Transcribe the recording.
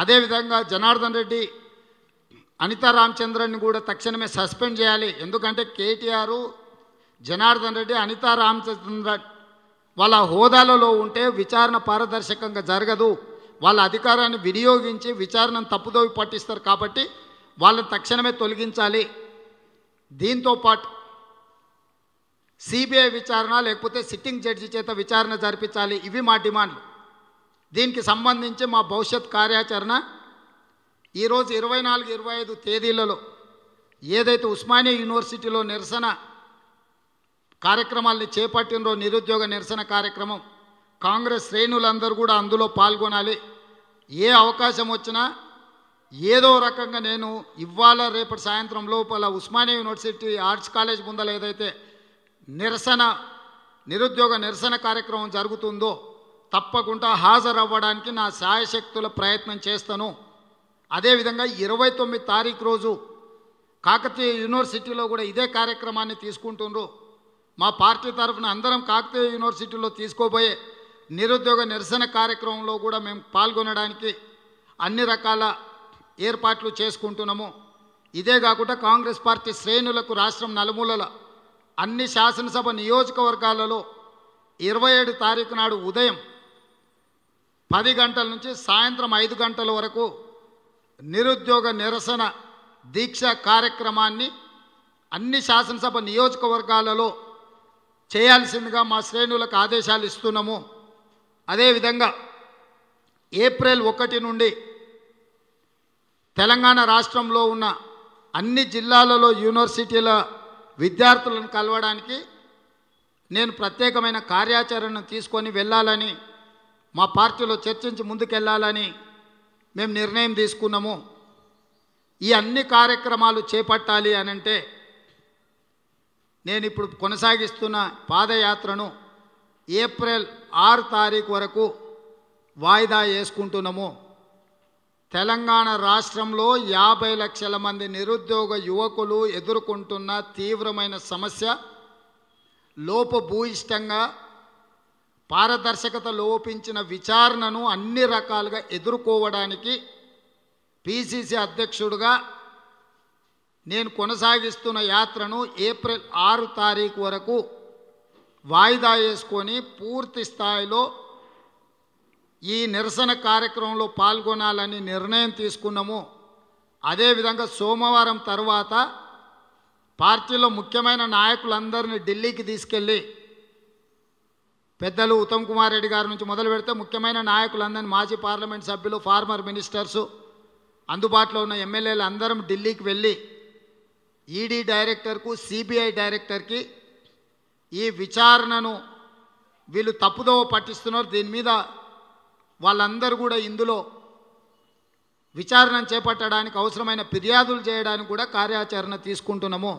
అదే విధంగా జనార్దన్ రెడ్డి అనితా రామచంద్రన్ కూడా తక్షణమే సస్పెండ్ చేయాలి। ఎందుకంటే కేటీఆర్ జనార్దన్ రెడ్డి అనితా రామచంద్రన్ వాళ్ళ హోదాలలో ఉంటే విచారణ పారదర్శకంగా జరగదు। వాళ్ళ అధికారాన్ని వినియోగించి విచారణను తప్పుదోవి పట్టిస్తారు కాబట్టి వాళ్ళని తక్షణమే తొలగించాలి। దీంతో పాటు सीबीआई विचारण लेकिन सिटिंग जड्जी चेत विचारण जरपाली। इवी मा डिमांड दी संबंधी मा भविष्य कार्याचरण यह 24-25 तेदीलो एदे उस्मानिया यूनिवर्सिटी निरसन कार्यक्रम से पट्टो निरुद्योग निरसन कार्यक्रम कांग्रेस श्रेणुलू अंदर पागोनाली। ये अवकाशम वचना ఏదో రకంగా నేను ఇవ్వాల రేపటి సాయంత్రం లోపల ఉస్మానియా యూనివర్సిటీ ఆర్ట్స్ కాలేజ్ ముందల ఏదైతే నిరసన నిరుద్యోగ నిరసన కార్యక్రమం జరుగుతుందో తప్పకుండా హాజరవ్వడానికి నా సాయశక్తుల ప్రయత్నం చేస్తాను। అదే విధంగా 29 తారీఖు రోజు కాకతీయ యూనివర్సిటీలో కూడా ఇదే కార్యక్రమాన్ని తీసుకుంటున్నారు। మా పార్టీ తరపున అందరం కాకతీయ యూనివర్సిటీలో తీసుకోబోయే నిరుద్యోగ నిరసన కార్యక్రమంలో కూడా మేము పాల్గొనడానికి అన్ని రకాల ఏర్పాట్లు చేసుకుంటున్నాము। ఇదే కాకుండా కాంగ్రెస్ పార్టీ శ్రేణులకు రాష్ట్రం నలుమూలల అన్ని శాసనసభ నియోజకవర్గాలలో 27 తారీఖు నాడు ఉదయం 10 గంటల నుంచి సాయంత్రం 5 గంటల వరకు నిరుద్యోగ నిరసన దీక్ష కార్యక్రమాన్ని అన్ని శాసనసభ నియోజకవర్గాలలో చేయాల్సిందిగా మా శ్రేణులకు ఆదేశాలు ఇస్తున్నాము। అదే విధంగా ఏప్రిల్ 1 నుండి తెలంగాణ రాష్ట్రంలో ఉన్న అన్ని జిల్లాలలో యూనివర్సిటీల విద్యార్థులను కలవడానికి నేను ప్రత్యేకమైన కార్యాచరణను తీసుకొని వెళ్ళాలని మా పార్టీలో చర్చించి ముందుకెళ్ళాలని మేము నిర్ణయం తీసుకున్నాము। ఈ అన్ని కార్యక్రమాలు చేపట్టాలి అని అంటే నేను ఇప్పుడు కొనసాగిస్తున్న పాదయాత్రను ఏప్రిల్ 6 తారీఖు వరకు వాయిదా వేసుకుంటున్నాము। తెలంగాణ రాష్ట్రంలో 50 లక్షల మంది నిరుద్యోగ యువకులు ఎదుర్కొంటున్న తీవ్రమైన సమస్య లోపభూయిష్టంగా పారదర్శకత లోపించిన విచారణను అన్ని రకాలుగా ఎదుర్కోవడానికి పిసిసి అధ్యక్షుడిగా నేను కొనసాగిస్తున్న యాత్రను ఏప్రిల్ 6 తారీఖు వరకు వాయిదా వేసుకొని పూర్తి స్థాయిలో ఈ నిరసన కార్యక్రమంలో పాల్గొనాలని నిర్ణయం తీసుకున్నాము। అదే విధంగా సోమవారం తర్వాత పార్టీలో ముఖ్యమైన నాయకులందరిని ఢిల్లీకి తీసుకెళ్ళి పెద్దలు ఉత్తమ్ కుమార్ రెడ్డి గారి నుంచి మొదలు పెడితే ముఖ్యమైన నాయకులందరిని మాజీ పార్లమెంట్ సభ్యులు ఫార్మర్ మినిస్టర్స్ అందుబాటులో ఉన్న ఎమ్మెల్యేలు అందరం ఢిల్లీకి వెళ్ళి ఈడీ డైరెక్టర్కు సిబిఐ డైరెక్టర్కి ఈ విచారణను వీళ్ళు తప్పుదోవ పట్టిస్తున్నారు, దీని మీద వాళ్ళందరూ కూడా ఇందులో విచారణ చేపట్టడానికి అవసరమైన ఫిర్యాదులు చేయడానికి కూడా కార్యాచరణ తీసుకుంటున్నాము।